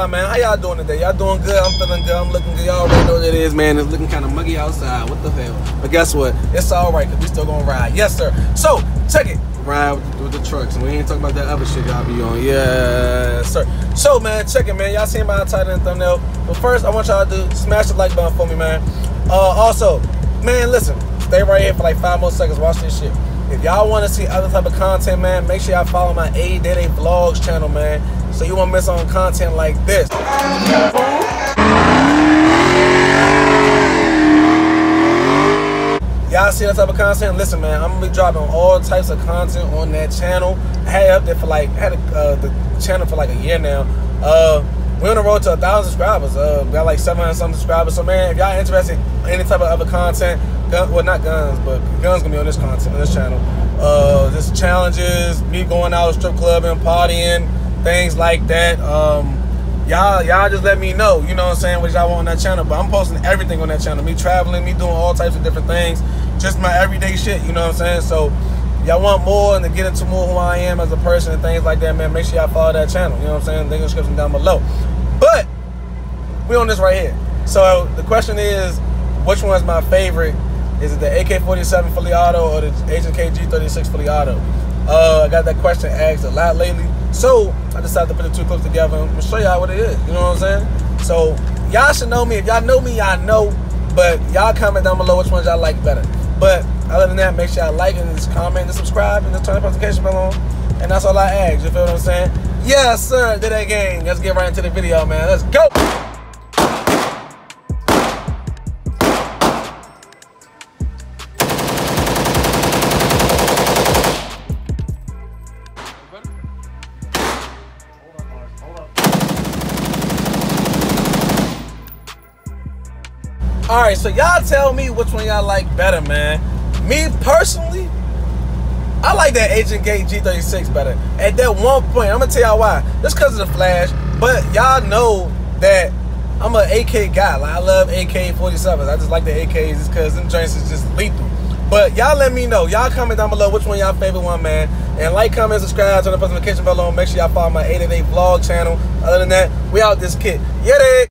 outside, man. How y'all doing today? Y'all doing good? I'm feeling good. I'm looking good. Y'all already know what it is, man. It's looking kind of muggy outside. What the hell? But guess what? It's all right, because we still going to ride. Yes, sir. So, check it. Ride with the trucks. We ain't talking about that other shit y'all be on. Yes, sir. So, man, check it, man. Y'all seen my title and thumbnail. But first, I want y'all to smash the like button for me, man. Also, man, listen. Stay right here for like 5 more seconds. Watch this shit. If y'all want to see other type of content, man, make sure y'all follow my Ayeeedayday Vlogs channel, man, so you won't miss on content like this. Y'all see that type of content? Listen, man, I'm going to be dropping all types of content on that channel. I had it up there for like, the channel for like a year now. We're on the road to 1,000 subscribers. Got like 700-something subscribers. So, man, if y'all interested in any type of other content, well, not guns, but guns gonna be on this content, on this channel. Just challenges, me going out strip clubbing, partying, things like that. Y'all just let me know, you know what I'm saying, what y'all want on that channel. But I'm posting everything on that channel. Me traveling, me doing all types of different things. Just my everyday shit, you know what I'm saying? So y'all want more and to get into more who I am as a person and things like that, man, make sure y'all follow that channel. You know what I'm saying? Link in the description down below. But we on this right here. So the question is, which one's my favorite? Is it the AK-47 fully auto or the H&K-G36 fully auto? I got that question asked a lot lately. So I decided to put the two clips together and I'm gonna show y'all what it is. You know what I'm saying? So y'all should know me. If y'all know me, y'all know. But y'all comment down below which ones y'all like better. But other than that, make sure y'all like and just comment and subscribe and just turn the notification bell on. And that's all I ask. You feel what I'm saying? Yes, sir. Did that game. Let's get right into the video, man. Let's go. Alright, so y'all tell me which one y'all like better, man. Me, personally, I like that H&K G36 better. At that one point, I'm going to tell y'all why. Just because of the flash, but y'all know that I'm an AK guy. Like, I love AK-47s. I just like the AKs because them joints is just lethal. But y'all let me know. Y'all comment down below which one y'all favorite one, man. And like, comment, subscribe, turn the notification bell on. Make sure y'all follow my Ayeeedayday Vlog channel. Other than that, we out this kid. Yeah,